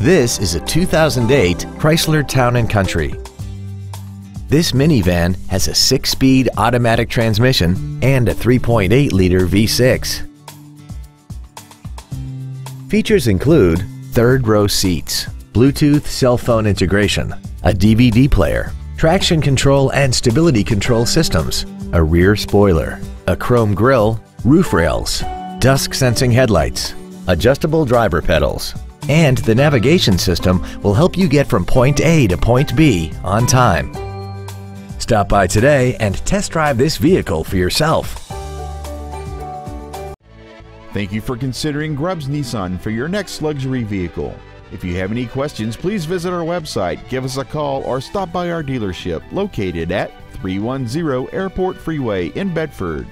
This is a 2008 Chrysler Town & Country. This minivan has a 6-speed automatic transmission and a 3.8-liter V6. Features include third-row seats, Bluetooth cell phone integration, a DVD player, traction control and stability control systems, a rear spoiler, a chrome grille, roof rails, dusk-sensing headlights, adjustable driver pedals, and the navigation system will help you get from point A to point B on time. Stop by today and test drive this vehicle for yourself. Thank you for considering Grubbs Nissan for your next luxury vehicle. If you have any questions, please visit our website, give us a call, or stop by our dealership located at 310 Airport Freeway in Bedford.